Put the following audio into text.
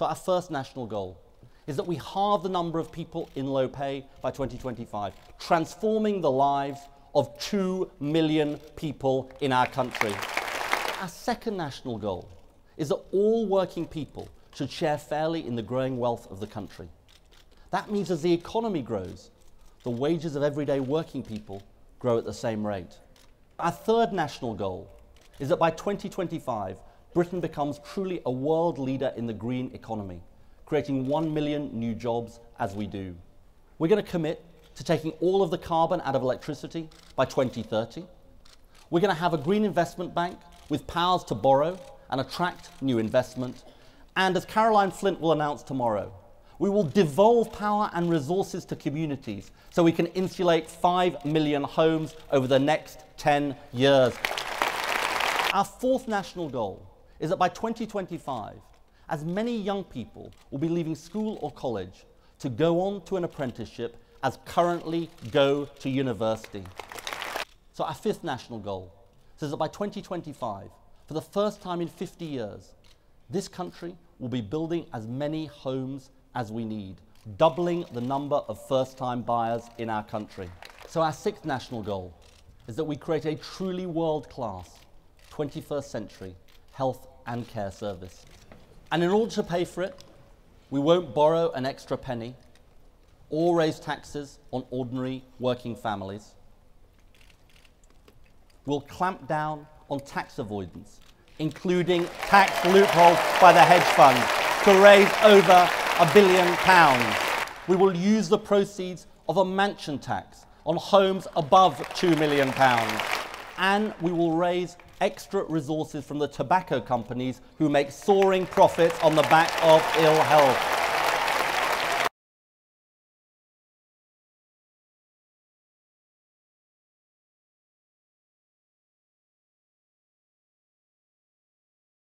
So our first national goal is that we halve the number of people in low pay by 2025, transforming the lives of 2 million people in our country. Our second national goal is that all working people should share fairly in the growing wealth of the country. That means as the economy grows, the wages of everyday working people grow at the same rate. Our third national goal is that by 2025, Britain becomes truly a world leader in the green economy, creating 1 million new jobs as we do. We're going to commit to taking all of the carbon out of electricity by 2030. We're going to have a green investment bank with powers to borrow and attract new investment. And as Caroline Flint will announce tomorrow, we will devolve power and resources to communities so we can insulate 5 million homes over the next 10 years. Our fourth national goal is that by 2025, as many young people will be leaving school or college to go on to an apprenticeship as currently go to university. So our fifth national goal says that by 2025, for the first time in 50 years, this country will be building as many homes as we need, doubling the number of first-time buyers in our country. So our sixth national goal is that we create a truly world-class 21st century health and care service. And in order to pay for it, we won't borrow an extra penny or raise taxes on ordinary working families. We'll clamp down on tax avoidance, including tax loopholes by the hedge funds, to raise over £1 billion. We will use the proceeds of a mansion tax on homes above £2 million. And we will raise extra resources from the tobacco companies who make soaring profits on the back of ill health.